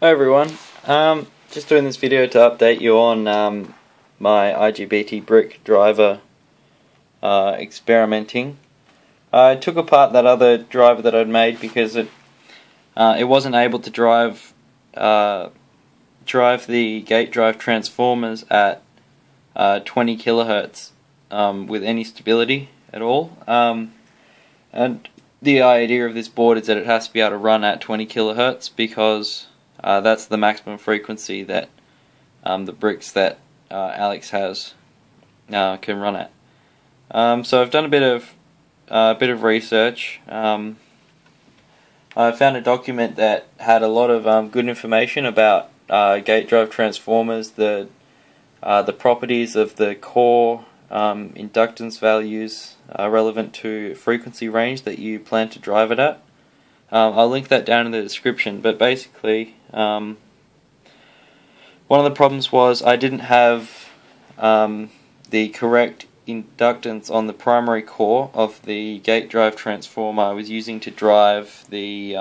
Hi everyone, just doing this video to update you on my IGBT brick driver experimenting. I took apart that other driver that I'd made because it wasn't able to drive the gate drive transformers at 20 kHz with any stability at all. And the idea of this board is that it has to be able to run at 20 kHz because that's the maximum frequency that the bricks that Alex has can run at. So I've done a bit of research. I found a document that had a lot of good information about gate drive transformers, the properties of the core, inductance values relevant to frequency range that you plan to drive it at. I'll link that down in the description, but basically one of the problems was I didn't have the correct inductance on the primary core of the gate drive transformer I was using to drive the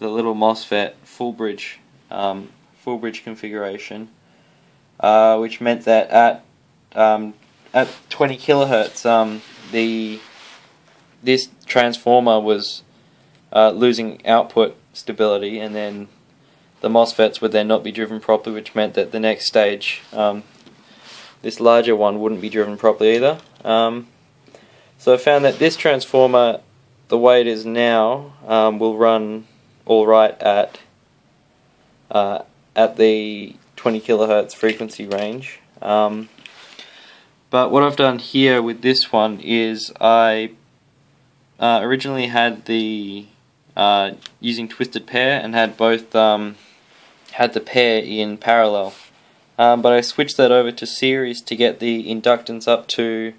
little MOSFET full bridge configuration, which meant that at 20 kHz this transformer was losing output stability, and then the MOSFETs would then not be driven properly, which meant that the next stage, this larger one, wouldn't be driven properly either. So I found that this transformer, the way it is now, will run alright at the 20 kHz frequency range. But what I've done here with this one is I originally had the using twisted pair and had both had the pair in parallel, but I switched that over to series to get the inductance up to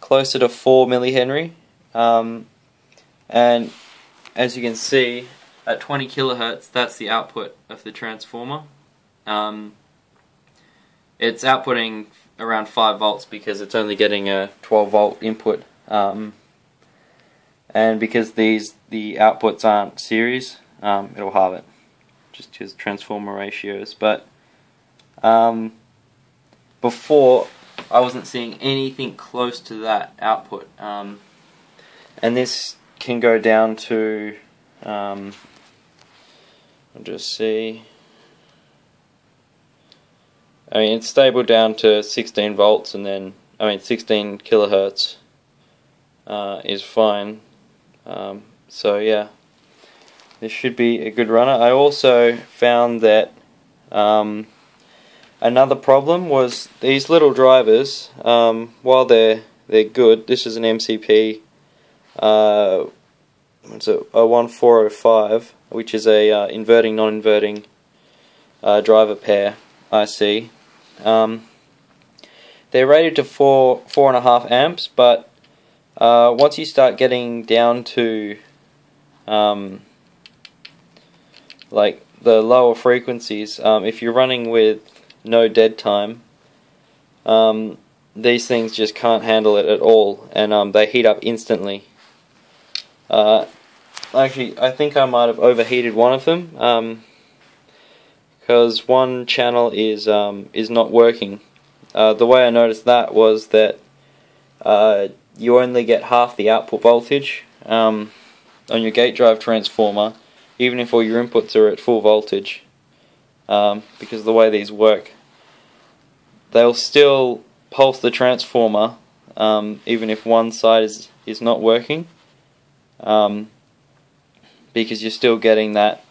closer to 4 millihenry, and as you can see at 20 kilohertz that's the output of the transformer. It's outputting around 5 volts because it's only getting a 12 volt input, and because the outputs aren't series, it'll halve it, just to transformer ratios. But before I wasn't seeing anything close to that output, and this can go down to I'll just see. I mean, it's stable down to 16 volts, and then 16 kilohertz is fine. So yeah, this should be a good runner. I also found that another problem was these little drivers, while they're good, this is an MCP, it's a 1405, which is a inverting non-inverting driver pair IC. They're rated to 4.5 amps, but once you start getting down to like the lower frequencies, if you're running with no dead time, these things just can't handle it at all, and they heat up instantly. Actually, I think I might have overheated one of them because one channel is not working. The way I noticed that was that you only get half the output voltage on your gate drive transformer, even if all your inputs are at full voltage, because of the way these work. They'll still pulse the transformer even if one side is not working, because you're still getting that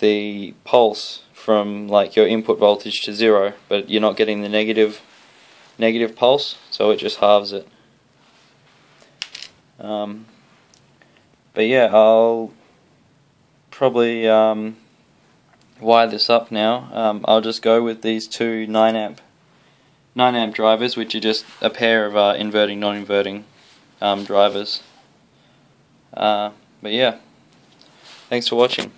the pulse from like your input voltage to zero, but you're not getting the negative pulse, so it just halves it. But yeah, I'll probably wire this up now. I'll just go with these two 9 amp drivers, which are just a pair of inverting non-inverting drivers. But yeah, thanks for watching.